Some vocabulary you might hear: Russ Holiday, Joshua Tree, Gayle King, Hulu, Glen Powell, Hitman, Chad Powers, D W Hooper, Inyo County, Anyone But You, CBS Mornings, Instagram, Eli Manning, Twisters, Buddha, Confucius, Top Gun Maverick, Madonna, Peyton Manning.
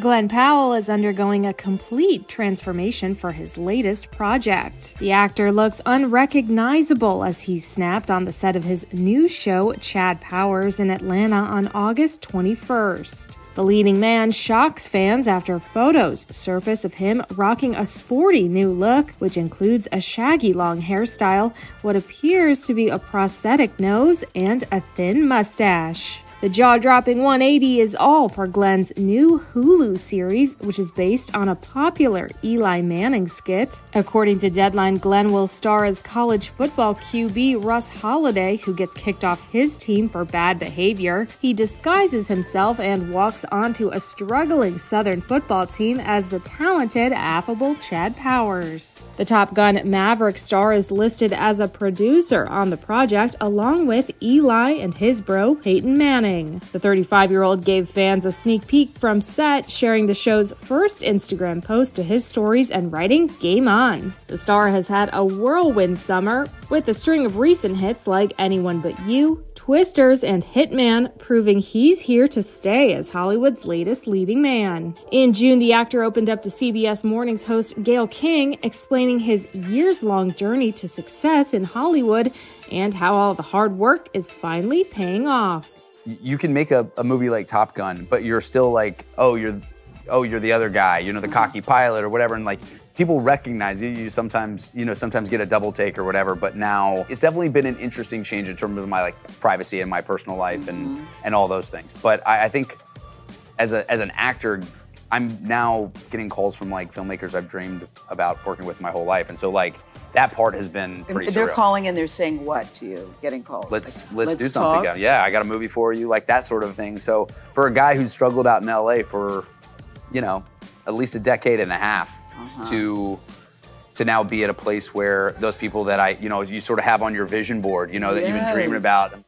Glen Powell is undergoing a complete transformation for his latest project. The actor looks unrecognizable as he's snapped on the set of his new show, Chad Powers, in Atlanta on August 21st. The leading man shocks fans after photos surface of him rocking a sporty new look, which includes a shaggy long hairstyle, what appears to be a prosthetic nose, and a thin mustache. The jaw-dropping 180 is all for Glen's new Hulu series, which is based on a popular Eli Manning skit. According to Deadline, Glen will star as college football QB Russ Holiday, who gets kicked off his team for bad behavior. He disguises himself and walks onto a struggling Southern football team as the talented, affable Chad Powers. The Top Gun Maverick star is listed as a producer on the project, along with Eli and his bro, Peyton Manning. The 35-year-old gave fans a sneak peek from set, sharing the show's first Instagram post to his stories and writing, "Game on." The star has had a whirlwind summer, with a string of recent hits like Anyone But You, Twisters, and Hitman, proving he's here to stay as Hollywood's latest leading man. In June, the actor opened up to CBS Mornings host Gayle King, explaining his years-long journey to success in Hollywood and how all the hard work is finally paying off. You can make a movie like Top Gun, but you're still like, oh, you're the other guy, you know, the cocky pilot or whatever, and like people recognize you. You sometimes, you know, get a double take or whatever. But now it's definitely been an interesting change in terms of my like privacy and my personal life and all those things. But I think as an actor, I'm now getting calls from like filmmakers I've dreamed about working with my whole life, and so like that part has been pretty surreal. They're calling and they're saying what to you? Getting calls. Let's do something. Talk. Yeah, I got a movie for you, like that sort of thing. So for a guy who's struggled out in LA for, you know, at least a decade and a half, to now be at a place where those people that you sort of have on your vision board, you know, that you've been dreaming about.